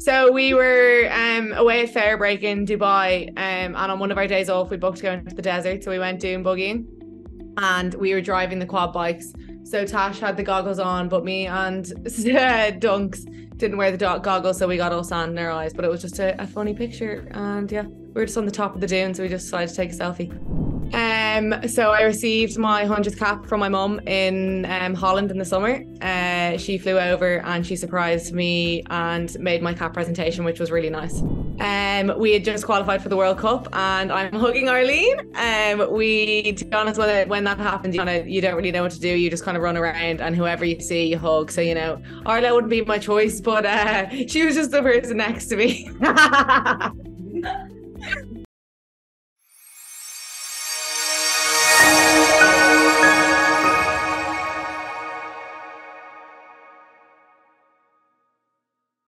So we were away at Fairbreak in Dubai, and on one of our days off, we booked going to the desert. So we went dune buggying, and we were driving the quad bikes. So Tash had the goggles on, but me and Dunks didn't wear the goggles, so we got all sand in our eyes. But it was just a funny picture, and yeah, we were just on the top of the dune, so we just decided to take a selfie. So I received my 100th cap from my mum in Holland in the summer. She flew over and she surprised me and made my cap presentation, which was really nice. We had just qualified for the World Cup and I'm hugging Arlene. To be honest, when that happened, you don't really know what to do. You just kind of run around and whoever you see, you hug. So, Arlene wouldn't be my choice, but she was just the person next to me.